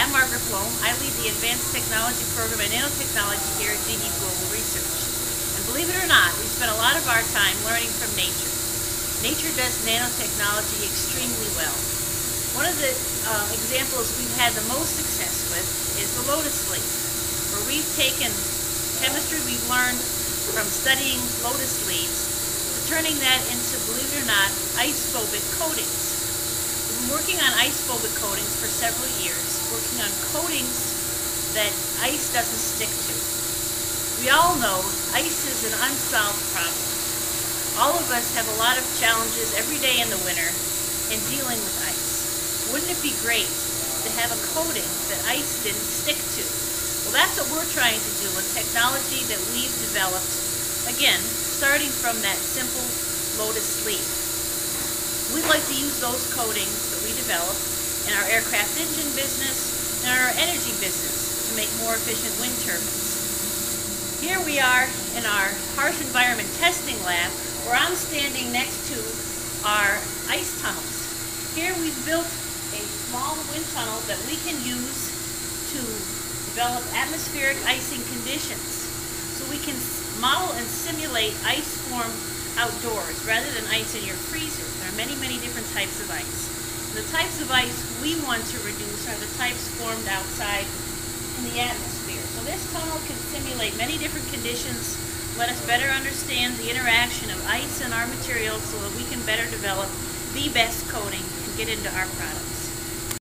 Hi, I'm Margaret Bloom. I lead the Advanced Technology Program in Nanotechnology here at GE Global Research. And believe it or not, we spend a lot of our time learning from nature. Nature does nanotechnology extremely well. One of the examples we've had the most success with is the lotus leaf, where we've taken chemistry we've learned from studying lotus leaves to turning that into, believe it or not, icephobic coatings. We've been working on icephobic coatings for several years, working on coatings that ice doesn't stick to. We all know ice is an unsolved problem. All of us have a lot of challenges every day in the winter in dealing with ice. Wouldn't it be great to have a coating that ice didn't stick to? Well, that's what we're trying to do with technology that we've developed, again, starting from that simple lotus leaf. We'd like to use those coatings that we develop in our aircraft engine business and our energy business to make more efficient wind turbines. Here we are in our harsh environment testing lab, where I'm standing next to our ice tunnels. Here we've built a small wind tunnel that we can use to develop atmospheric icing conditions, so we can model and simulate ice form outdoors rather than ice in your freezer. There are many different types of ice. And the types of ice we want to reduce are the types formed outside in the atmosphere. So this tunnel can simulate many different conditions, let us better understand the interaction of ice and our materials so that we can better develop the best coating and get into our products.